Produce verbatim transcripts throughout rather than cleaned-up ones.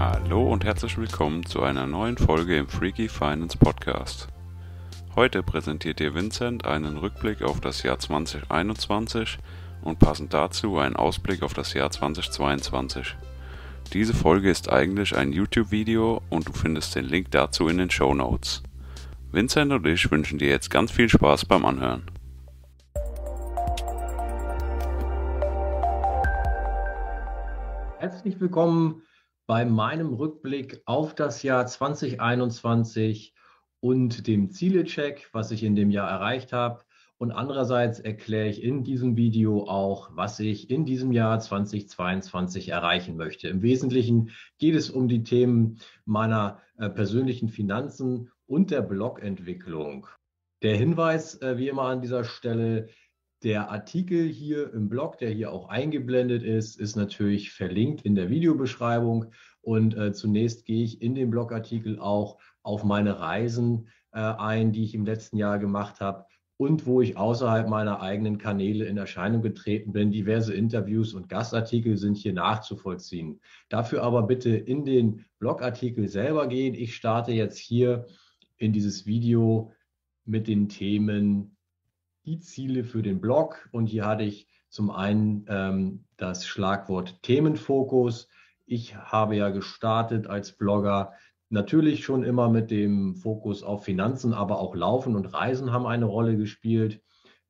Hallo und herzlich willkommen zu einer neuen Folge im Freaky Finance Podcast. Heute präsentiert dir Vincent einen Rückblick auf das Jahr zwanzig einundzwanzig und passend dazu einen Ausblick auf das Jahr zwanzig zweiundzwanzig. Diese Folge ist eigentlich ein YouTube-Video und du findest den Link dazu in den Shownotes. Vincent und ich wünschen dir jetzt ganz viel Spaß beim Anhören. Herzlich willkommen bei meinem Rückblick auf das Jahr zwanzig einundzwanzig und dem Zielecheck, was ich in dem Jahr erreicht habe. Und andererseits erkläre ich in diesem Video auch, was ich in diesem Jahr zwanzig zweiundzwanzig erreichen möchte. Im Wesentlichen geht es um die Themen meiner äh, persönlichen Finanzen und der Blogentwicklung. Der Hinweis, äh, wie immer an dieser Stelle, der Artikel hier im Blog, der hier auch eingeblendet ist, ist natürlich verlinkt in der Videobeschreibung. Und äh, zunächst gehe ich in dem Blogartikel auch auf meine Reisen äh, ein, die ich im letzten Jahr gemacht habe und wo ich außerhalb meiner eigenen Kanäle in Erscheinung getreten bin. Diverse Interviews und Gastartikel sind hier nachzuvollziehen. Dafür aber bitte in den Blogartikel selber gehen. Ich starte jetzt hier in dieses Video mit den Themen die Ziele für den Blog, und hier hatte ich zum einen ähm, das Schlagwort Themenfokus. Ich habe ja gestartet als Blogger, natürlich schon immer mit dem Fokus auf Finanzen, aber auch Laufen und Reisen haben eine Rolle gespielt.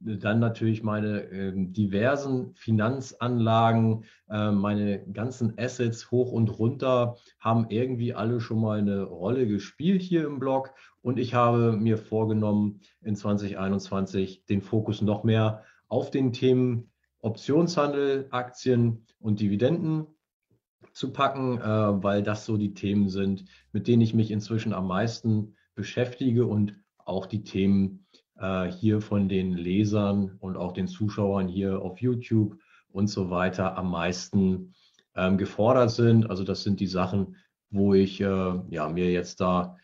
Dann natürlich meine äh, diversen Finanzanlagen, äh, meine ganzen Assets hoch und runter haben irgendwie alle schon mal eine Rolle gespielt hier im Blog. Und ich habe mir vorgenommen, in zwanzig einundzwanzig den Fokus noch mehr auf den Themen Optionshandel, Aktien und Dividenden zu packen, äh, weil das so die Themen sind, mit denen ich mich inzwischen am meisten beschäftige und auch die Themen hier von den Lesern und auch den Zuschauern hier auf YouTube und so weiter am meisten ähm, gefordert sind. Also das sind die Sachen, wo ich äh, ja, mir jetzt da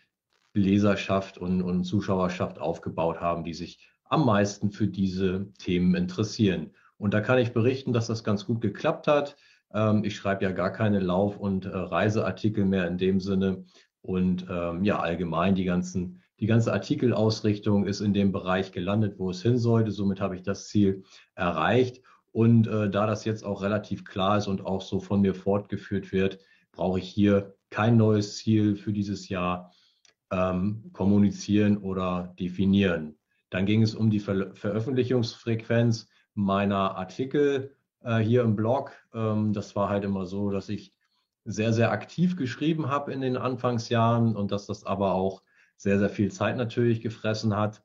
Leserschaft und, und Zuschauerschaft aufgebaut haben, die sich am meisten für diese Themen interessieren. Und da kann ich berichten, dass das ganz gut geklappt hat. Ähm, ich schreibe ja gar keine Lauf- und äh, Reiseartikel mehr in dem Sinne. Und ähm, ja, allgemein die ganzen Die ganze Artikelausrichtung ist in dem Bereich gelandet, wo es hin sollte. Somit habe ich das Ziel erreicht. Und äh, da das jetzt auch relativ klar ist und auch so von mir fortgeführt wird, brauche ich hier kein neues Ziel für dieses Jahr ähm, kommunizieren oder definieren. Dann ging es um die Ver- Veröffentlichungsfrequenz meiner Artikel äh, hier im Blog. Ähm, das war halt immer so, dass ich sehr, sehr aktiv geschrieben habe in den Anfangsjahren und dass das aber auch sehr, sehr viel Zeit natürlich gefressen hat.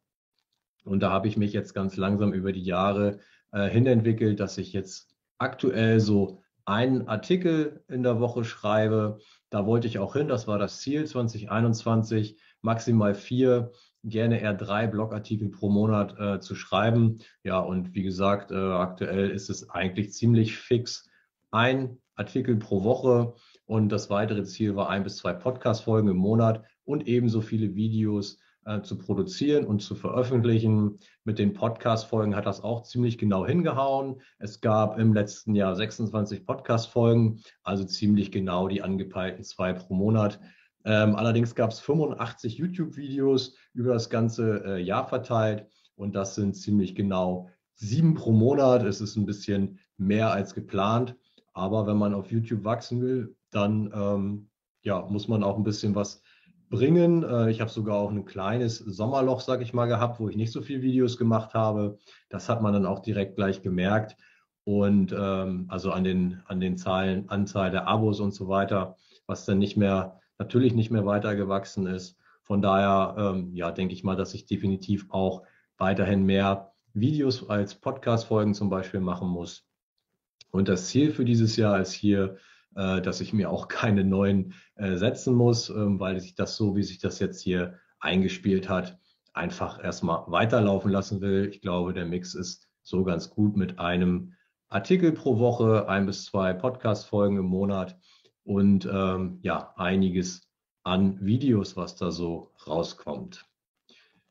Und da habe ich mich jetzt ganz langsam über die Jahre äh, hinentwickelt, dass ich jetzt aktuell so einen Artikel in der Woche schreibe. Da wollte ich auch hin, das war das Ziel zwanzig einundzwanzig, maximal vier, gerne eher drei Blogartikel pro Monat äh, zu schreiben. Ja, und wie gesagt, äh, aktuell ist es eigentlich ziemlich fix, ein Artikel pro Woche. Und das weitere Ziel war, ein bis zwei Podcast-Folgen im Monat und ebenso viele Videos äh, zu produzieren und zu veröffentlichen. Mit den Podcast-Folgen hat das auch ziemlich genau hingehauen. Es gab im letzten Jahr sechsundzwanzig Podcast-Folgen, also ziemlich genau die angepeilten zwei pro Monat. Ähm, allerdings gab es fünfundachtzig YouTube-Videos über das ganze äh, Jahr verteilt und das sind ziemlich genau sieben pro Monat. Es ist ein bisschen mehr als geplant, aber wenn man auf YouTube wachsen will, dann ähm, ja, muss man auch ein bisschen was bringen. Äh, ich habe sogar auch ein kleines Sommerloch, sage ich mal, gehabt, wo ich nicht so viele Videos gemacht habe. Das hat man dann auch direkt gleich gemerkt. Und ähm, also an den, an den Zahlen, Anzahl der Abos und so weiter, was dann nicht mehr, natürlich nicht mehr weiter gewachsen ist. Von daher, ähm, ja, denke ich mal, dass ich definitiv auch weiterhin mehr Videos als Podcast-Folgen zum Beispiel machen muss. Und das Ziel für dieses Jahr ist hier, dass ich mir auch keine neuen äh, setzen muss, ähm, weil ich das so, wie sich das jetzt hier eingespielt hat, einfach erstmal weiterlaufen lassen will. Ich glaube, der Mix ist so ganz gut mit einem Artikel pro Woche, ein bis zwei Podcast-Folgen im Monat und ähm, ja, einiges an Videos, was da so rauskommt.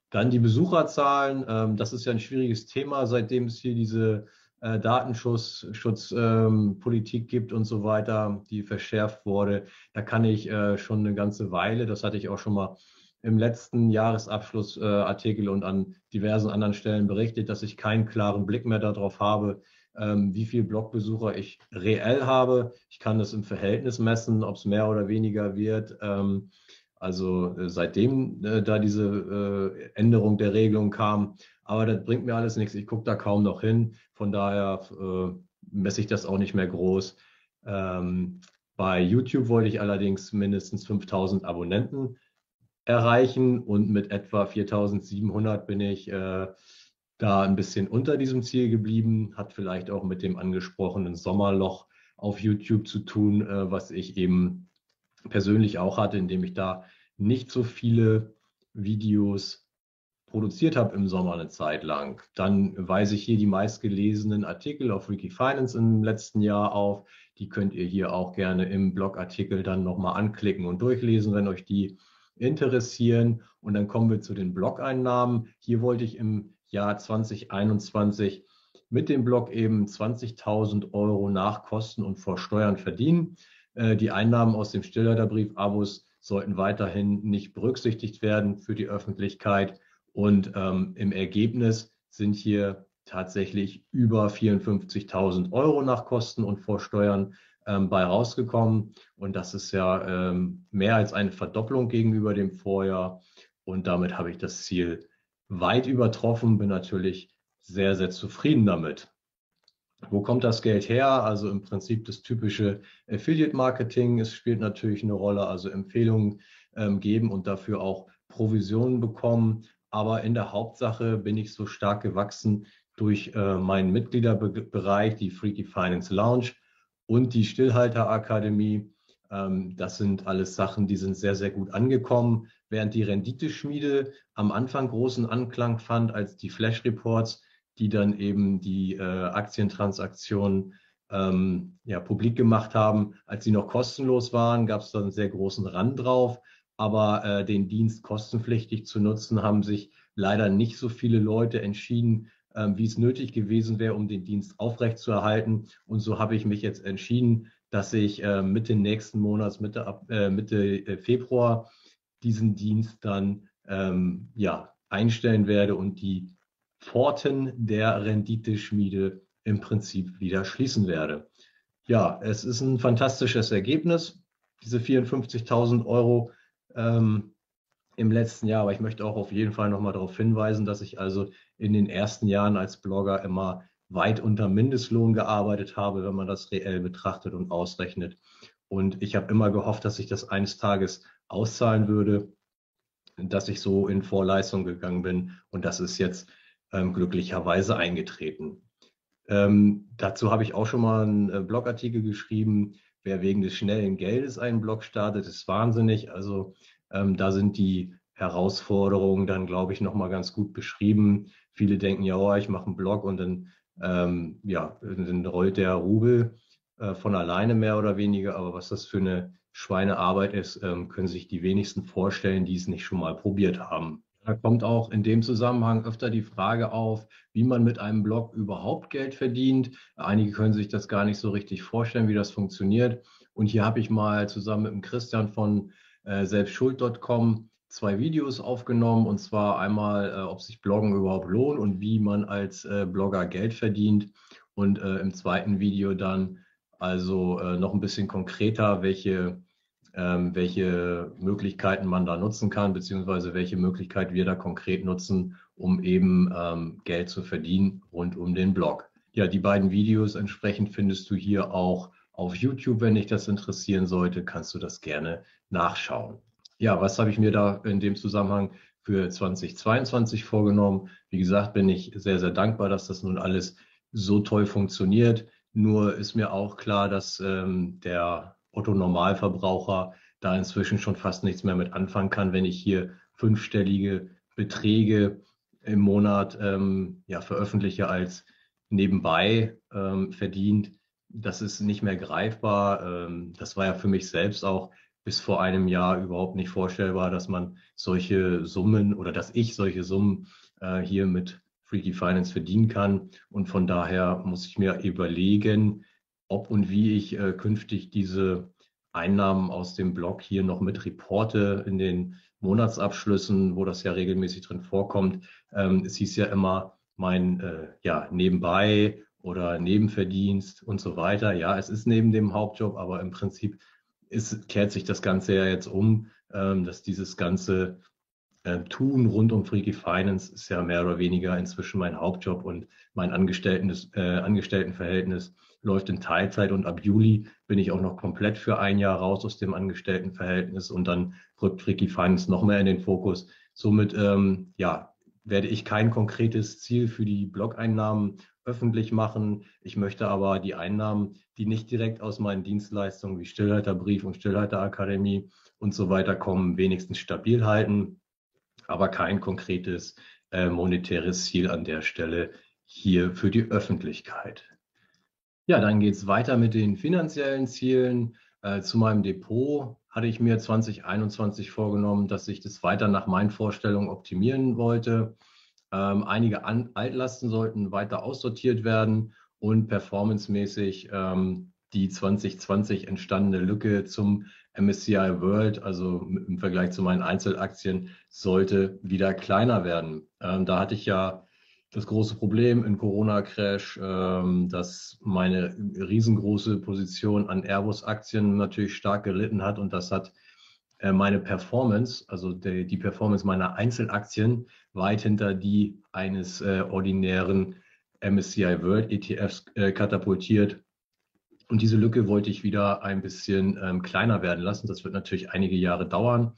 Dann die Besucherzahlen. Ähm, das ist ja ein schwieriges Thema, seitdem es hier diese äh, Datenschutzpolitik ähm, gibt und so weiter, die verschärft wurde. Da kann ich äh, schon eine ganze Weile, das hatte ich auch schon mal im letzten Jahresabschlussartikel äh, und an diversen anderen Stellen berichtet, dass ich keinen klaren Blick mehr darauf habe, ähm, wie viele Blogbesucher ich reell habe. Ich kann das im Verhältnis messen, ob es mehr oder weniger wird. Ähm, also äh, seitdem äh, da diese äh, Änderung der Regelung kam. Aber das bringt mir alles nichts. Ich gucke da kaum noch hin. Von daher äh, messe ich das auch nicht mehr groß. Ähm, bei YouTube wollte ich allerdings mindestens fünftausend Abonnenten erreichen und mit etwa viertausendsiebenhundert bin ich äh, da ein bisschen unter diesem Ziel geblieben. Hat vielleicht auch mit dem angesprochenen Sommerloch auf YouTube zu tun, äh, was ich eben persönlich auch hatte, indem ich da nicht so viele Videos produziert habe im Sommer eine Zeit lang. Dann weise ich hier die meistgelesenen Artikel auf Freaky Finance im letzten Jahr auf. Die könnt ihr hier auch gerne im Blogartikel dann nochmal anklicken und durchlesen, wenn euch die interessieren. Und dann kommen wir zu den Blog-Einnahmen. Hier wollte ich im Jahr zweitausendeinundzwanzig mit dem Blog eben zwanzigtausend Euro nach Kosten und vor Steuern verdienen. Äh, die Einnahmen aus dem Stillhalterbrief-Abos sollten weiterhin nicht berücksichtigt werden für die Öffentlichkeit. Und ähm, im Ergebnis sind hier tatsächlich über vierundfünfzigtausend Euro nach Kosten und vor Steuern bei rausgekommen, und das ist ja ähm, mehr als eine Verdopplung gegenüber dem Vorjahr, und damit habe ich das Ziel weit übertroffen, bin natürlich sehr, sehr zufrieden damit. Wo kommt das Geld her? Also im Prinzip das typische Affiliate-Marketing, es spielt natürlich eine Rolle, also Empfehlungen ähm, geben und dafür auch Provisionen bekommen, aber in der Hauptsache bin ich so stark gewachsen durch äh, meinen Mitgliederbereich, die Freaky Finance Lounge und die Stillhalterakademie. Ähm, das sind alles Sachen, die sind sehr, sehr gut angekommen. Während die Renditeschmiede am Anfang großen Anklang fand, als die Flash-Reports, die dann eben die äh, Aktientransaktionen ähm, ja, publik gemacht haben, als sie noch kostenlos waren, gab es da einen sehr großen Rand drauf. Aber äh, den Dienst kostenpflichtig zu nutzen, haben sich leider nicht so viele Leute entschieden, wie es nötig gewesen wäre, um den Dienst aufrechtzuerhalten. Und so habe ich mich jetzt entschieden, dass ich äh, Mitte nächsten Monats, Mitte, äh, Mitte Februar, diesen Dienst dann ähm, ja, einstellen werde und die Pforten der Renditeschmiede im Prinzip wieder schließen werde. Ja, es ist ein fantastisches Ergebnis, diese vierundfünfzigtausend Euro ähm, im letzten Jahr. Aber ich möchte auch auf jeden Fall nochmal darauf hinweisen, dass ich also in den ersten Jahren als Blogger immer weit unter Mindestlohn gearbeitet habe, wenn man das reell betrachtet und ausrechnet. Und ich habe immer gehofft, dass ich das eines Tages auszahlen würde, dass ich so in Vorleistung gegangen bin. Und das ist jetzt ähm, glücklicherweise eingetreten. Ähm, dazu habe ich auch schon mal einen äh, Blogartikel geschrieben. Wer wegen des schnellen Geldes einen Blog startet, ist wahnsinnig. Also ähm, da sind die Herausforderungen dann, glaube ich, nochmal ganz gut beschrieben. Viele denken, ja, oh, ich mache einen Blog und dann, ähm, ja, dann rollt der Rubel äh, von alleine mehr oder weniger. Aber was das für eine Schweinearbeit ist, ähm, können sich die wenigsten vorstellen, die es nicht schon mal probiert haben. Da kommt auch in dem Zusammenhang öfter die Frage auf, wie man mit einem Blog überhaupt Geld verdient. Einige können sich das gar nicht so richtig vorstellen, wie das funktioniert. Und hier habe ich mal zusammen mit dem Christian von äh, selbstschuld punkt com zwei Videos aufgenommen, und zwar einmal, äh, ob sich Bloggen überhaupt lohnt und wie man als äh, Blogger Geld verdient, und äh, im zweiten Video dann also äh, noch ein bisschen konkreter, welche, ähm, welche Möglichkeiten man da nutzen kann, beziehungsweise welche Möglichkeit wir da konkret nutzen, um eben ähm, Geld zu verdienen rund um den Blog. Ja, die beiden Videos entsprechend findest du hier auch auf YouTube. Wenn dich das interessieren sollte, kannst du das gerne nachschauen. Ja, was habe ich mir da in dem Zusammenhang für zweitausendzweiundzwanzig vorgenommen? Wie gesagt, bin ich sehr, sehr dankbar, dass das nun alles so toll funktioniert. Nur ist mir auch klar, dass ähm, der Otto-Normalverbraucher da inzwischen schon fast nichts mehr mit anfangen kann, wenn ich hier fünfstellige Beträge im Monat ähm, ja, veröffentliche als nebenbei ähm, verdient. Das ist nicht mehr greifbar. Ähm, das war ja für mich selbst auch bis vor einem Jahr überhaupt nicht vorstellbar, dass man solche Summen oder dass ich solche Summen äh, hier mit Freaky Finance verdienen kann. Und von daher muss ich mir überlegen, ob und wie ich äh, künftig diese Einnahmen aus dem Blog hier noch mit reporte in den Monatsabschlüssen, wo das ja regelmäßig drin vorkommt. Ähm, es hieß ja immer mein äh, ja, Nebenbei oder Nebenverdienst und so weiter. Ja, es ist neben dem Hauptjob, aber im Prinzip ist, kehrt sich das Ganze ja jetzt um, ähm, dass dieses ganze äh, Tun rund um Freaky Finance ist ja mehr oder weniger inzwischen mein Hauptjob und mein Angestellten, äh, Angestelltenverhältnis läuft in Teilzeit und ab Juli bin ich auch noch komplett für ein Jahr raus aus dem Angestelltenverhältnis und dann rückt Freaky Finance noch mehr in den Fokus. Somit ähm, ja, werde ich kein konkretes Ziel für die Blog-Einnahmen öffentlich machen. Ich möchte aber die Einnahmen, die nicht direkt aus meinen Dienstleistungen wie Stillhalterbrief und Stillhalterakademie und so weiter kommen, wenigstens stabil halten, aber kein konkretes äh, monetäres Ziel an der Stelle hier für die Öffentlichkeit. Ja, dann geht es weiter mit den finanziellen Zielen. Äh, zu meinem Depot hatte ich mir zwanzig einundzwanzig vorgenommen, dass ich das weiter nach meinen Vorstellungen optimieren wollte. Ähm, einige An- Altlasten sollten weiter aussortiert werden und performancemäßig ähm, die zwanzig zwanzig entstandene Lücke zum M S C I World, also im Vergleich zu meinen Einzelaktien, sollte wieder kleiner werden. Ähm, da hatte ich ja das große Problem im Corona-Crash, ähm, dass meine riesengroße Position an Airbus-Aktien natürlich stark gelitten hat und das hat äh, meine Performance, also de, die Performance meiner Einzelaktien, weit hinter die eines äh, ordinären M S C I World E T Fs äh, katapultiert. Und diese Lücke wollte ich wieder ein bisschen ähm, kleiner werden lassen. Das wird natürlich einige Jahre dauern,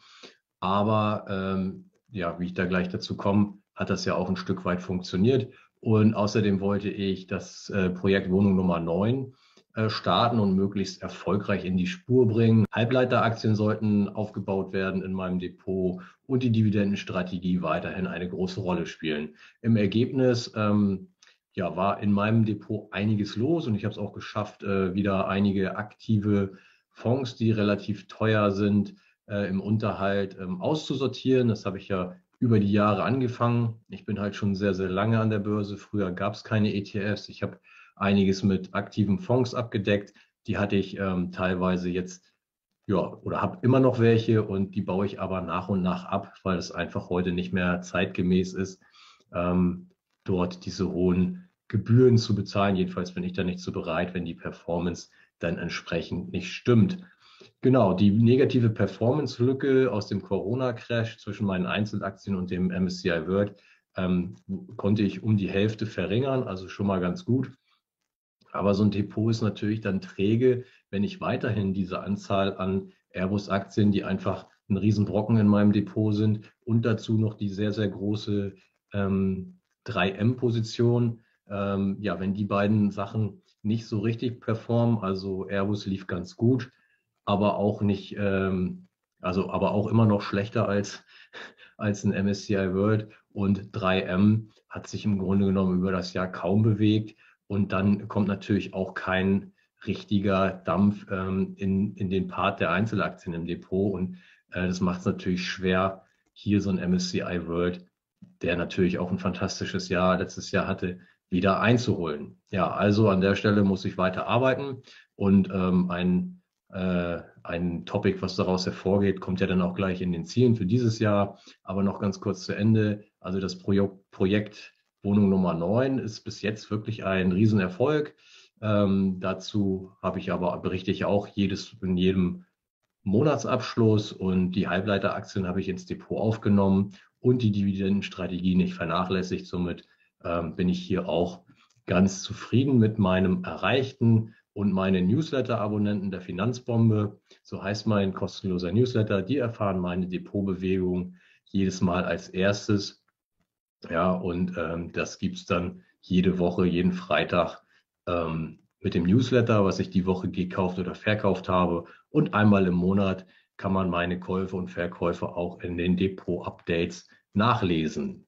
aber ähm, ja, wie ich da gleich dazu komme, hat das ja auch ein Stück weit funktioniert. Und außerdem wollte ich das äh, Projekt Wohnung Nummer neun äh, starten und möglichst erfolgreich in die Spur bringen. Halbleiteraktien sollten aufgebaut werden in meinem Depot und die Dividendenstrategie weiterhin eine große Rolle spielen. Im Ergebnis ähm, ja, war in meinem Depot einiges los und ich habe es auch geschafft, äh, wieder einige aktive Fonds, die relativ teuer sind, äh, im Unterhalt äh, auszusortieren. Das habe ich ja über die Jahre angefangen. Ich bin halt schon sehr, sehr lange an der Börse. Früher gab es keine E T Fs. Ich habe einiges mit aktiven Fonds abgedeckt. Die hatte ich ähm, teilweise jetzt, ja, oder habe immer noch welche und die baue ich aber nach und nach ab, weil es einfach heute nicht mehr zeitgemäß ist, ähm, dort diese hohen Gebühren zu bezahlen. Jedenfalls bin ich da nicht so bereit, wenn die Performance dann entsprechend nicht stimmt. Genau, die negative Performance-Lücke aus dem Corona-Crash zwischen meinen Einzelaktien und dem M S C I World ähm, konnte ich um die Hälfte verringern, also schon mal ganz gut. Aber so ein Depot ist natürlich dann träge, wenn ich weiterhin diese Anzahl an Airbus-Aktien, die einfach ein Riesenbrocken in meinem Depot sind, und dazu noch die sehr, sehr große ähm, drei M-Position, ähm, ja, wenn die beiden Sachen nicht so richtig performen, also Airbus lief ganz gut, aber auch nicht, ähm, also aber auch immer noch schlechter als, als ein M S C I World, und drei M hat sich im Grunde genommen über das Jahr kaum bewegt und dann kommt natürlich auch kein richtiger Dampf ähm, in, in den Part der Einzelaktien im Depot und äh, das macht es natürlich schwer, hier so ein M S C I World, der natürlich auch ein fantastisches Jahr letztes Jahr hatte, wieder einzuholen. Ja, also an der Stelle muss ich weiter arbeiten und ähm, ein ein Topic, was daraus hervorgeht, kommt ja dann auch gleich in den Zielen für dieses Jahr. Aber noch ganz kurz zu Ende. Also das Projekt Wohnung Nummer neun ist bis jetzt wirklich ein Riesenerfolg. Ähm, dazu habe ich aber, berichte ich auch jedes, in jedem Monatsabschluss, und die Halbleiteraktien habe ich ins Depot aufgenommen und die Dividendenstrategie nicht vernachlässigt. Somit ähm, bin ich hier auch ganz zufrieden mit meinem Erreichten. Und meine Newsletter-Abonnenten der Finanzbombe, so heißt mein kostenloser Newsletter, die erfahren meine Depotbewegung jedes Mal als erstes. Ja, und ähm, das gibt es dann jede Woche, jeden Freitag ähm, mit dem Newsletter, was ich die Woche gekauft oder verkauft habe. Und einmal im Monat kann man meine Käufe und Verkäufe auch in den Depot-Updates nachlesen.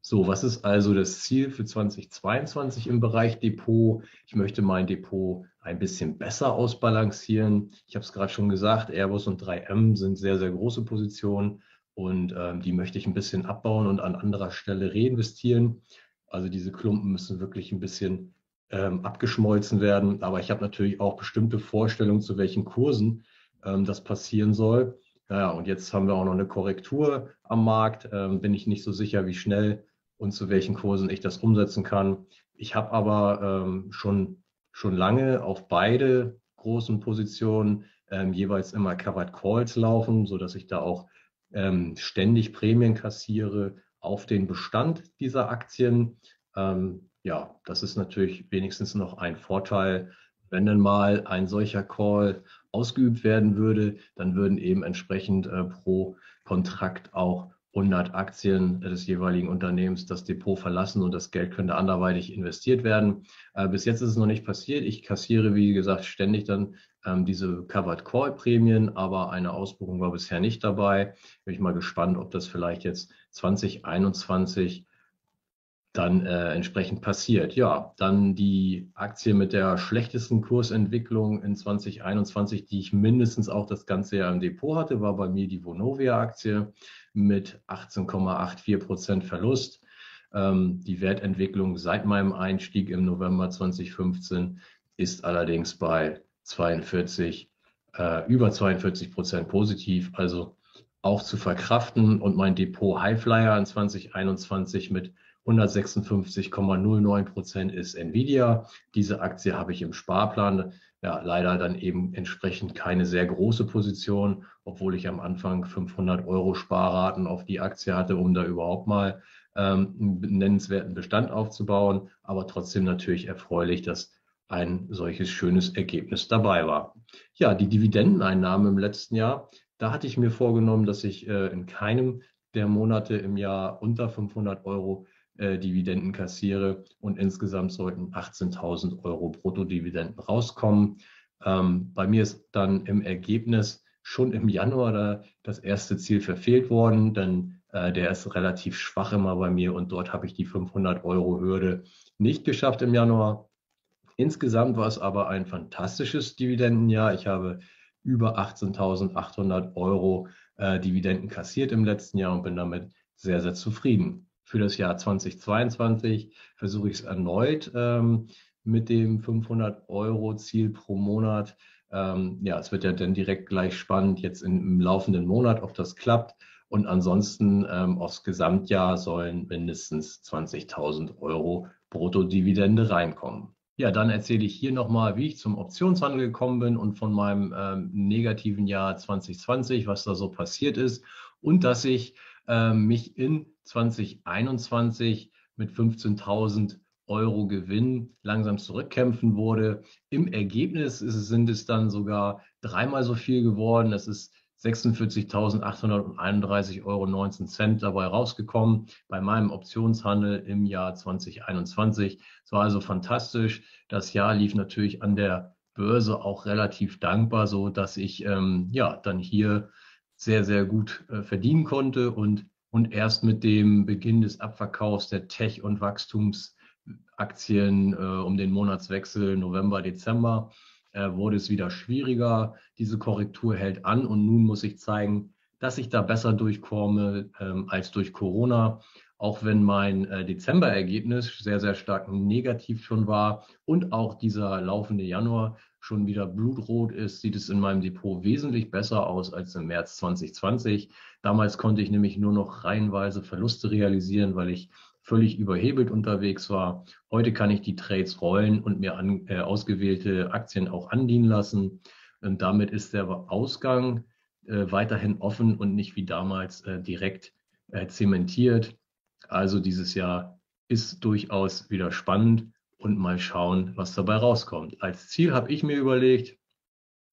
So, was ist also das Ziel für zwanzig zweiundzwanzig im Bereich Depot? Ich möchte mein Depot ein bisschen besser ausbalancieren. Ich habe es gerade schon gesagt, Airbus und drei M sind sehr, sehr große Positionen und ähm, die möchte ich ein bisschen abbauen und an anderer Stelle reinvestieren. Also diese Klumpen müssen wirklich ein bisschen ähm, abgeschmolzen werden. Aber ich habe natürlich auch bestimmte Vorstellungen, zu welchen Kursen ähm, das passieren soll. Naja, und jetzt haben wir auch noch eine Korrektur am Markt. Ähm, bin ich nicht so sicher, wie schnell und zu welchen Kursen ich das umsetzen kann. Ich habe aber ähm, schon, schon lange auf beide großen Positionen ähm, jeweils immer Covered Calls laufen, sodass ich da auch ähm, ständig Prämien kassiere auf den Bestand dieser Aktien. Ähm, ja, das ist natürlich wenigstens noch ein Vorteil. Wenn denn mal ein solcher Call ausgeübt werden würde, dann würden eben entsprechend äh, pro Kontrakt auch hundert Aktien des jeweiligen Unternehmens das Depot verlassen und das Geld könnte anderweitig investiert werden. Äh, bis jetzt ist es noch nicht passiert. Ich kassiere, wie gesagt, ständig dann ähm, diese Covered Call Prämien, aber eine Ausbuchung war bisher nicht dabei. Bin ich mal gespannt, ob das vielleicht jetzt zwanzig einundzwanzig dann äh, entsprechend passiert. Ja, dann die Aktie mit der schlechtesten Kursentwicklung in zwanzig einundzwanzig, die ich mindestens auch das ganze Jahr im Depot hatte, war bei mir die Vonovia-Aktie mit achtzehn Komma vierundachtzig Prozent Verlust. Ähm, die Wertentwicklung seit meinem Einstieg im November zweitausendfünfzehn ist allerdings bei zweiundvierzig, äh, über zweiundvierzig Prozent positiv, also auch zu verkraften. Und mein Depot Highflyer in zwanzig einundzwanzig mit hundertsechsundfünfzig Komma null neun Prozent ist NVIDIA. Diese Aktie habe ich im Sparplan. Ja, leider dann eben entsprechend keine sehr große Position, obwohl ich am Anfang fünfhundert Euro Sparraten auf die Aktie hatte, um da überhaupt mal ähm, einen nennenswerten Bestand aufzubauen. Aber trotzdem natürlich erfreulich, dass ein solches schönes Ergebnis dabei war. Ja, die Dividendeneinnahme im letzten Jahr, da hatte ich mir vorgenommen, dass ich äh, in keinem der Monate im Jahr unter fünfhundert Euro Dividenden kassiere und insgesamt sollten achtzehntausend Euro Bruttodividenden rauskommen. Ähm, bei mir ist dann im Ergebnis schon im Januar da das erste Ziel verfehlt worden, denn äh, der ist relativ schwach immer bei mir und dort habe ich die fünfhundert Euro Hürde nicht geschafft im Januar. Insgesamt war es aber ein fantastisches Dividendenjahr. Ich habe über achtzehntausendachthundert Euro äh, Dividenden kassiert im letzten Jahr und bin damit sehr, sehr zufrieden. Für das Jahr zweitausendzweiundzwanzig versuche ich es erneut ähm, mit dem fünfhundert Euro Ziel pro Monat. Ähm, ja, es wird ja dann direkt gleich spannend jetzt in, im laufenden Monat, ob das klappt. Und ansonsten ähm, aufs Gesamtjahr sollen mindestens zwanzigtausend Euro Bruttodividende reinkommen. Ja, dann erzähle ich hier nochmal, wie ich zum Optionshandel gekommen bin und von meinem ähm, negativen Jahr zweitausendzwanzig, was da so passiert ist und dass ich äh, mich in zweitausendeinundzwanzig mit fünfzehntausend Euro Gewinn langsam zurückkämpfen wurde. Im Ergebnis ist es, sind es dann sogar dreimal so viel geworden. Das ist sechsundvierzigtausendachthunderteinunddreißig Euro neunzehn Cent dabei rausgekommen bei meinem Optionshandel im Jahr zweitausendeinundzwanzig. Es war also fantastisch. Das Jahr lief natürlich an der Börse auch relativ dankbar, so dass ich ähm, ja dann hier sehr, sehr gut äh, verdienen konnte und Und erst mit dem Beginn des Abverkaufs der Tech- und Wachstumsaktien äh, um den Monatswechsel November, Dezember äh, wurde es wieder schwieriger. Diese Korrektur hält an und nun muss ich zeigen, dass ich da besser durchkomme ähm, als durch Corona. Auch wenn mein äh, Dezemberergebnis sehr, sehr stark negativ schon war und auch dieser laufende Januar schon wieder blutrot ist, sieht es in meinem Depot wesentlich besser aus als im März zweitausendzwanzig. Damals konnte ich nämlich nur noch reihenweise Verluste realisieren, weil ich völlig überhebelt unterwegs war. Heute kann ich die Trades rollen und mir an, äh, ausgewählte Aktien auch andienen lassen. Und damit ist der Ausgang äh, weiterhin offen und nicht wie damals äh, direkt äh, zementiert. Also dieses Jahr ist durchaus wieder spannend. Und mal schauen, was dabei rauskommt. Als Ziel habe ich mir überlegt,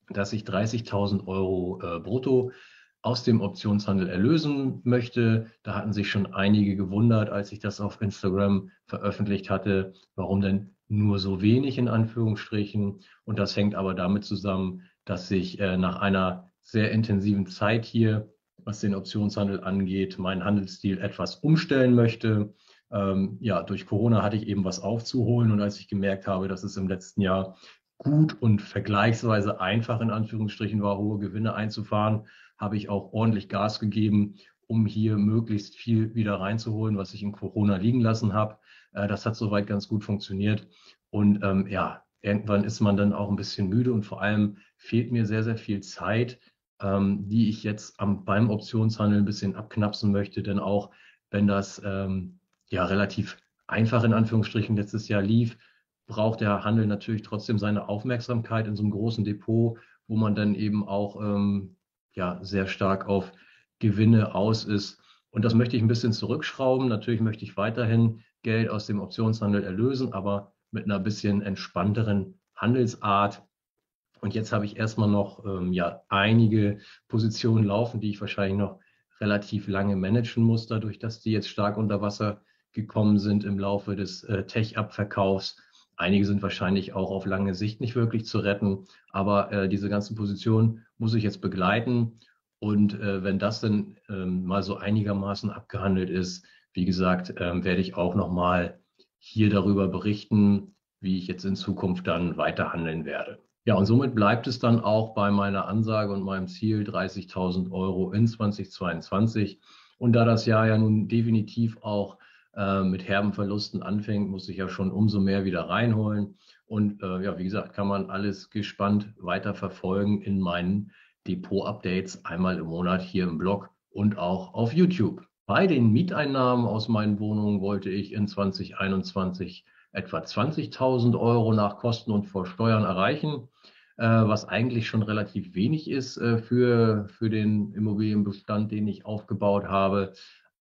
dass ich dreißigtausend Euro äh, brutto aus dem Optionshandel erlösen möchte. Da hatten sich schon einige gewundert, als ich das auf Instagram veröffentlicht hatte, warum denn nur so wenig in Anführungsstrichen. Und das hängt aber damit zusammen, dass ich äh, nach einer sehr intensiven Zeit hier, was den Optionshandel angeht, meinen Handelsstil etwas umstellen möchte. Ähm, ja, durch Corona hatte ich eben was aufzuholen und als ich gemerkt habe, dass es im letzten Jahr gut und vergleichsweise einfach in Anführungsstrichen war, hohe Gewinne einzufahren, habe ich auch ordentlich Gas gegeben, um hier möglichst viel wieder reinzuholen, was ich in Corona liegen lassen habe. Äh, das hat soweit ganz gut funktioniert. Und ähm, ja, irgendwann ist man dann auch ein bisschen müde und vor allem fehlt mir sehr, sehr viel Zeit, ähm, die ich jetzt am, beim Optionshandel ein bisschen abknapsen möchte. Denn auch wenn das ähm, ja relativ einfach in Anführungsstrichen letztes Jahr lief, braucht der Handel natürlich trotzdem seine Aufmerksamkeit in so einem großen Depot, wo man dann eben auch ähm, ja, sehr stark auf Gewinne aus ist. Und das möchte ich ein bisschen zurückschrauben. Natürlich möchte ich weiterhin Geld aus dem Optionshandel erlösen, aber mit einer bisschen entspannteren Handelsart. Und jetzt habe ich erstmal noch ähm, ja, einige Positionen laufen, die ich wahrscheinlich noch relativ lange managen muss, dadurch, dass die jetzt stark unter Wasser gekommen sind im Laufe des äh, Tech-Up-Verkaufs. Einige sind wahrscheinlich auch auf lange Sicht nicht wirklich zu retten, aber äh, diese ganzen Positionen muss ich jetzt begleiten. Und äh, wenn das dann ähm, mal so einigermaßen abgehandelt ist, wie gesagt, ähm, werde ich auch nochmal hier darüber berichten, wie ich jetzt in Zukunft dann weiter handeln werde. Ja, und somit bleibt es dann auch bei meiner Ansage und meinem Ziel dreißigtausend Euro in zweitausendzweiundzwanzig. Und da das Jahr ja nun definitiv auch mit herben Verlusten anfängt, muss ich ja schon umso mehr wieder reinholen. Und äh, ja, wie gesagt, kann man alles gespannt weiter verfolgen in meinen Depot-Updates einmal im Monat hier im Blog und auch auf YouTube. Bei den Mieteinnahmen aus meinen Wohnungen wollte ich in zweitausendeinundzwanzig etwa zwanzigtausend Euro nach Kosten und vor Steuern erreichen, äh, was eigentlich schon relativ wenig ist äh, für, für den Immobilienbestand, den ich aufgebaut habe.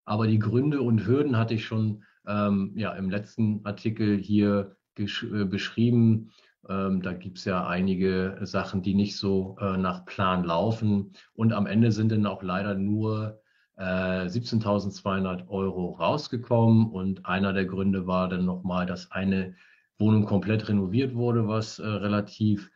Aber die Gründe und Hürden hatte ich schon ähm, ja, im letzten Artikel hier äh, beschrieben. Ähm, da gibt es ja einige Sachen, die nicht so äh, nach Plan laufen. Und am Ende sind dann auch leider nur äh, siebzehntausendzweihundert Euro rausgekommen. Und einer der Gründe war dann nochmal, dass eine Wohnung komplett renoviert wurde, was äh, relativ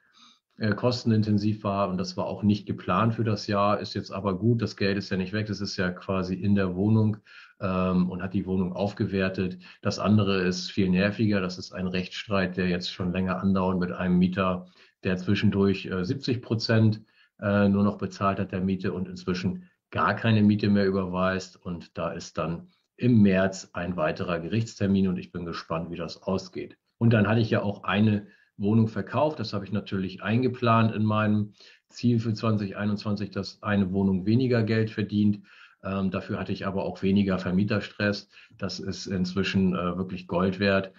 äh, kostenintensiv war. Und das war auch nicht geplant für das Jahr, ist jetzt aber gut. Das Geld ist ja nicht weg, das ist ja quasi in der Wohnung ähm, und hat die Wohnung aufgewertet. Das andere ist viel nerviger. Das ist ein Rechtsstreit, der jetzt schon länger andauert mit einem Mieter, der zwischendurch äh, siebzig Prozent äh, nur noch bezahlt hat der Miete und inzwischen gar keine Miete mehr überweist. Und da ist dann im März ein weiterer Gerichtstermin und ich bin gespannt, wie das ausgeht. Und dann hatte ich ja auch eine Wohnung verkauft. Das habe ich natürlich eingeplant in meinem Ziel für zweitausendeinundzwanzig, dass eine Wohnung weniger Geld verdient. Ähm, dafür hatte ich aber auch weniger Vermieterstress. Das ist inzwischen äh, wirklich Gold wert.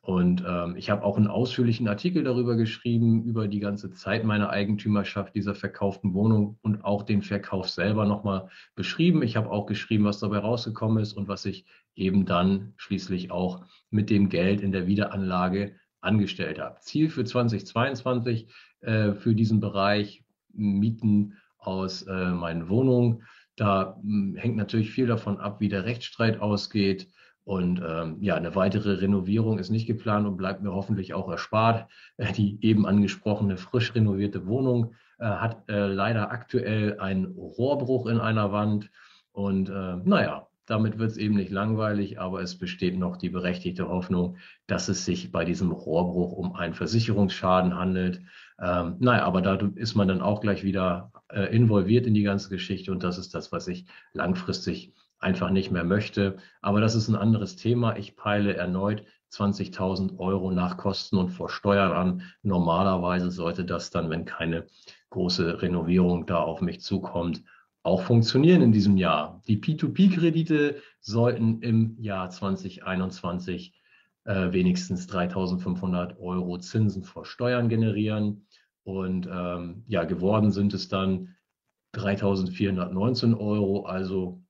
Und ähm, ich habe auch einen ausführlichen Artikel darüber geschrieben, über die ganze Zeit meiner Eigentümerschaft dieser verkauften Wohnung und auch den Verkauf selber nochmal beschrieben. Ich habe auch geschrieben, was dabei rausgekommen ist und was ich eben dann schließlich auch mit dem Geld in der Wiederanlage angestellt habe. Ziel für zweitausendzweiundzwanzig äh, für diesen Bereich Mieten aus äh, meinen Wohnungen. Da mh, hängt natürlich viel davon ab, wie der Rechtsstreit ausgeht. Und ähm, ja, eine weitere Renovierung ist nicht geplant und bleibt mir hoffentlich auch erspart. Äh, die eben angesprochene frisch renovierte Wohnung äh, hat äh, leider aktuell einen Rohrbruch in einer Wand. Und äh, naja, damit wird es eben nicht langweilig, aber es besteht noch die berechtigte Hoffnung, dass es sich bei diesem Rohrbruch um einen Versicherungsschaden handelt. Ähm, naja, aber da ist man dann auch gleich wieder äh, involviert in die ganze Geschichte und das ist das, was ich langfristig einfach nicht mehr möchte. Aber das ist ein anderes Thema. Ich peile erneut zwanzigtausend Euro nach Kosten und vor Steuern an. Normalerweise sollte das dann, wenn keine große Renovierung da auf mich zukommt, auch funktionieren in diesem Jahr. Die P zwei P Kredite sollten im Jahr zweitausendeinundzwanzig äh, wenigstens dreitausendfünfhundert Euro Zinsen vor Steuern generieren. Und ähm, ja, geworden sind es dann dreitausendvierhundertneunzehn Euro, also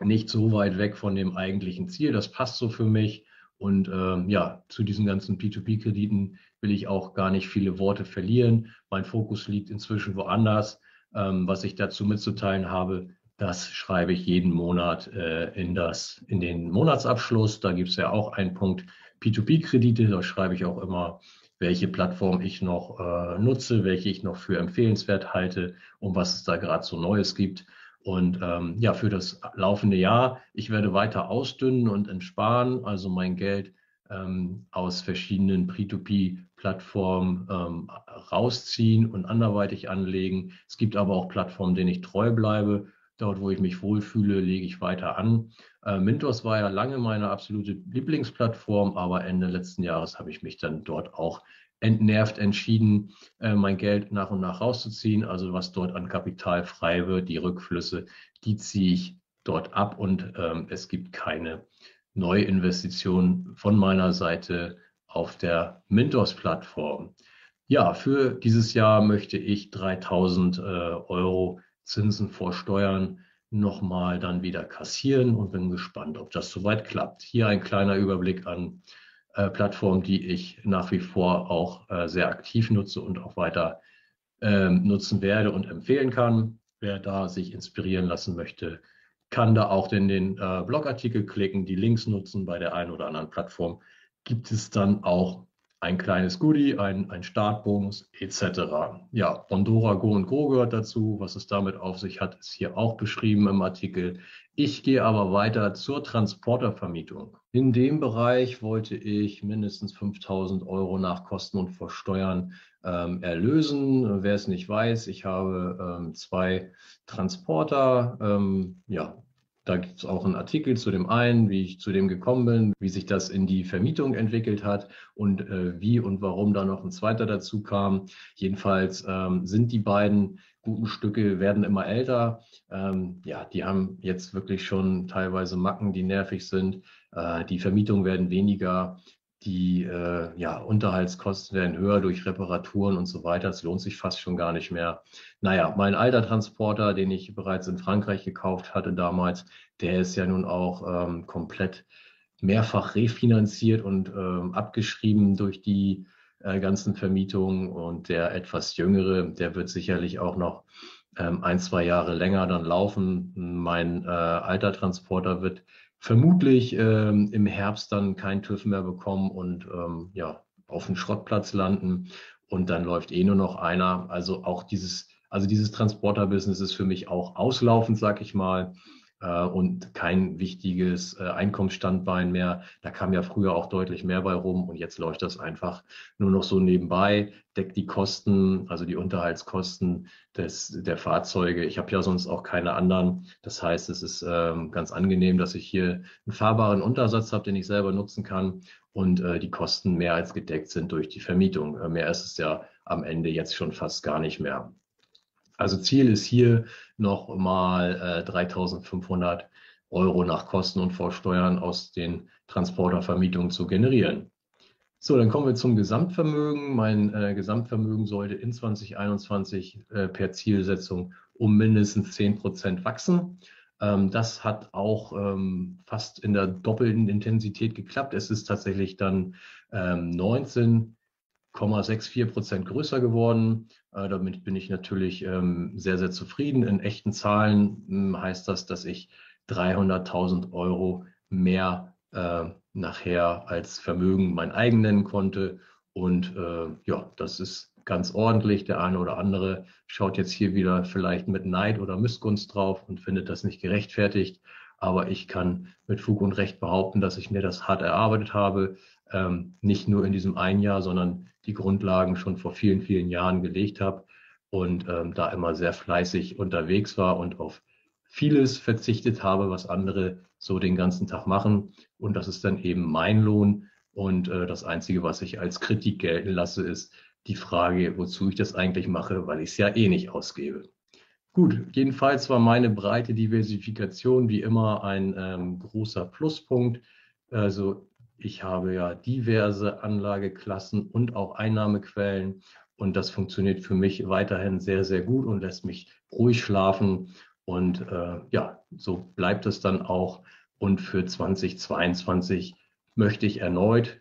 nicht so weit weg von dem eigentlichen Ziel. Das passt so für mich. Und ähm, ja, zu diesen ganzen P zwei P Krediten will ich auch gar nicht viele Worte verlieren. Mein Fokus liegt inzwischen woanders. Was ich dazu mitzuteilen habe, das schreibe ich jeden Monat äh, in, das, in den Monatsabschluss. Da gibt es ja auch einen Punkt P zwei P Kredite. Da schreibe ich auch immer, welche Plattform ich noch äh, nutze, welche ich noch für empfehlenswert halte und was es da gerade so Neues gibt. Und ähm, ja, für das laufende Jahr, ich werde weiter ausdünnen und entsparen, also mein Geld ähm, aus verschiedenen P zwei P Plattformen ähm, rausziehen und anderweitig anlegen. Es gibt aber auch Plattformen, denen ich treu bleibe Dort, wo ich mich wohlfühle, lege ich weiter an. Äh, Mintos war ja lange meine absolute Lieblingsplattform, aber Ende letzten Jahres habe ich mich dann dort auch entnervt entschieden, äh, mein Geld nach und nach rauszuziehen. Also was dort an Kapital frei wird, die Rückflüsse, die ziehe ich dort ab und ähm, es gibt keine Neuinvestitionen von meiner Seite auf der Mintos-Plattform. Ja, für dieses Jahr möchte ich dreitausend äh, Euro Zinsen vor Steuern nochmal dann wieder kassieren und bin gespannt, ob das soweit klappt. Hier ein kleiner Überblick an äh, Plattformen, die ich nach wie vor auch äh, sehr aktiv nutze und auch weiter ähm, nutzen werde und empfehlen kann. Wer da sich inspirieren lassen möchte, kann da auch in den äh, Blogartikel klicken, die Links nutzen. Bei der einen oder anderen Plattform gibt es dann auch ein kleines Goodie, ein, ein Startbonus et cetera. Ja, Bondora Go und Go gehört dazu. Was es damit auf sich hat, ist hier auch beschrieben im Artikel. Ich gehe aber weiter zur Transportervermietung. In dem Bereich wollte ich mindestens fünftausend Euro nach Kosten und vor Steuern ähm, erlösen. Wer es nicht weiß, ich habe ähm, zwei Transporter. Ähm, ja, da gibt es auch einen Artikel zu dem einen, wie ich zu dem gekommen bin, wie sich das in die Vermietung entwickelt hat und äh, wie und warum da noch ein zweiter dazu kam. Jedenfalls ähm, sind die beiden guten Stücke, werden immer älter. Ähm, ja, die haben jetzt wirklich schon teilweise Macken, die nervig sind. Äh, die Vermietungen werden weniger, die äh, ja, Unterhaltskosten werden höher durch Reparaturen und so weiter. Es lohnt sich fast schon gar nicht mehr. Naja, mein alter Transporter, den ich bereits in Frankreich gekauft hatte damals, der ist ja nun auch ähm, komplett mehrfach refinanziert und ähm, abgeschrieben durch die äh, ganzen Vermietungen. Und der etwas jüngere, der wird sicherlich auch noch ähm, ein, zwei Jahre länger dann laufen. Mein äh, alter Transporter wird vermutlich ähm, im Herbst dann kein TÜV mehr bekommen und ähm, ja, auf den Schrottplatz landen und dann läuft eh nur noch einer. Also auch dieses, also dieses Transporter-Business ist für mich auch auslaufend, sag ich mal, äh, und kein wichtiges äh, Einkommensstandbein mehr. Da kam ja früher auch deutlich mehr bei rum und jetzt läuft das einfach nur noch so nebenbei, deckt die Kosten, also die Unterhaltskosten des, der Fahrzeuge. Ich habe ja sonst auch keine anderen. Das heißt, es ist ähm, ganz angenehm, dass ich hier einen fahrbaren Untersatz habe, den ich selber nutzen kann und äh, die Kosten mehr als gedeckt sind durch die Vermietung. Äh, mehr ist es ja am Ende jetzt schon fast gar nicht mehr. Also Ziel ist hier noch mal äh, dreitausendfünfhundert Euro nach Kosten und Vorsteuern aus den Transportervermietungen zu generieren. So, dann kommen wir zum Gesamtvermögen. Mein äh, Gesamtvermögen sollte in zwanzig einundzwanzig äh, per Zielsetzung um mindestens zehn Prozent wachsen. Ähm, das hat auch ähm, fast in der doppelten Intensität geklappt. Es ist tatsächlich dann ähm, neunzehn Komma vierundsechzig Prozent größer geworden. Äh, damit bin ich natürlich ähm, sehr, sehr zufrieden. In echten Zahlen mh, heißt das, dass ich dreihunderttausend Euro mehr äh, nachher als Vermögen mein eigen nennen konnte. Und äh, ja, das ist ganz ordentlich. Der eine oder andere schaut jetzt hier wieder vielleicht mit Neid oder Missgunst drauf und findet das nicht gerechtfertigt. Aber ich kann mit Fug und Recht behaupten, dass ich mir das hart erarbeitet habe. Ähm, nicht nur in diesem einen Jahr, sondern die Grundlagen schon vor vielen, vielen Jahren gelegt habe und ähm, da immer sehr fleißig unterwegs war und auf vieles verzichtet habe, was andere so den ganzen Tag machen. Und das ist dann eben mein Lohn. Und äh, das Einzige, was ich als Kritik gelten lasse, ist die Frage, wozu ich das eigentlich mache, weil ich es ja eh nicht ausgebe. Gut, jedenfalls war meine breite Diversifikation wie immer ein ähm, großer Pluspunkt. Also ich habe ja diverse Anlageklassen und auch Einnahmequellen und das funktioniert für mich weiterhin sehr, sehr gut und lässt mich ruhig schlafen. Und äh, ja, so bleibt es dann auch. Und für zwanzig zweiundzwanzig möchte ich erneut,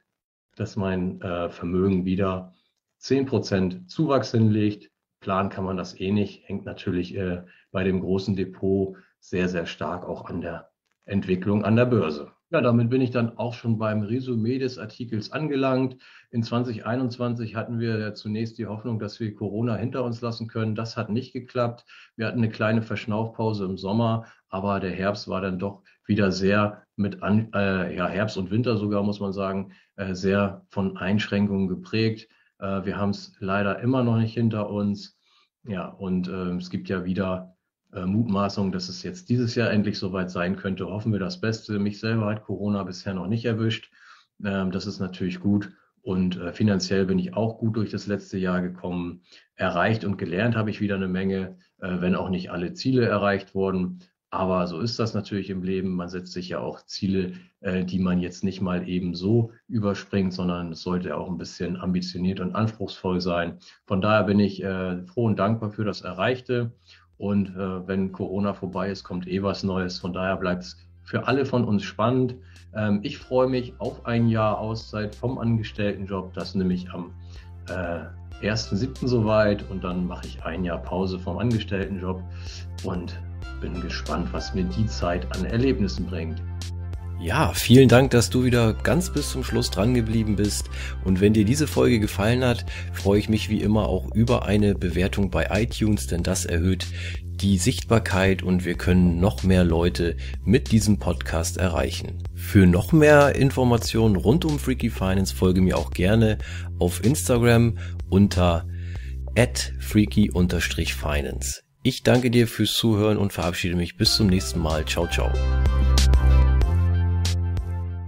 dass mein äh, Vermögen wieder zehn Prozent Zuwachs hinlegt. Planen kann man das eh nicht, hängt natürlich äh, bei dem großen Depot sehr, sehr stark auch an der Entwicklung an der Börse. Ja, damit bin ich dann auch schon beim Resümee des Artikels angelangt. In zwanzig einundzwanzig hatten wir ja zunächst die Hoffnung, dass wir Corona hinter uns lassen können. Das hat nicht geklappt. Wir hatten eine kleine Verschnaufpause im Sommer, aber der Herbst war dann doch wieder sehr mit, an, äh, ja, Herbst und Winter sogar, muss man sagen, äh, sehr von Einschränkungen geprägt. Wir haben es leider immer noch nicht hinter uns. Ja, und äh, es gibt ja wieder äh, Mutmaßung, dass es jetzt dieses Jahr endlich soweit sein könnte. Hoffen wir das Beste. Mich selber hat Corona bisher noch nicht erwischt. Ähm, das ist natürlich gut. Und äh, finanziell bin ich auch gut durch das letzte Jahr gekommen. Erreicht und gelernt habe ich wieder eine Menge, äh, wenn auch nicht alle Ziele erreicht wurden. Aber so ist das natürlich im Leben. Man setzt sich ja auch Ziele, äh, die man jetzt nicht mal eben so überspringt, sondern es sollte auch ein bisschen ambitioniert und anspruchsvoll sein. Von daher bin ich äh, froh und dankbar für das Erreichte. Und äh, wenn Corona vorbei ist, kommt eh was Neues. Von daher bleibt es für alle von uns spannend. Ähm, ich freue mich auf ein Jahr Auszeit vom Angestelltenjob. Das nehme ich am äh, ersten siebten soweit und dann mache ich ein Jahr Pause vom Angestelltenjob und bin gespannt, was mir die Zeit an Erlebnissen bringt. Ja, vielen Dank, dass du wieder ganz bis zum Schluss dran geblieben bist. Und wenn dir diese Folge gefallen hat, freue ich mich wie immer auch über eine Bewertung bei iTunes, denn das erhöht die Sichtbarkeit und wir können noch mehr Leute mit diesem Podcast erreichen. Für noch mehr Informationen rund um Freaky Finance folge mir auch gerne auf Instagram unter at freaky Unterstrich finance. Ich danke dir fürs Zuhören und verabschiede mich bis zum nächsten Mal. Ciao, ciao.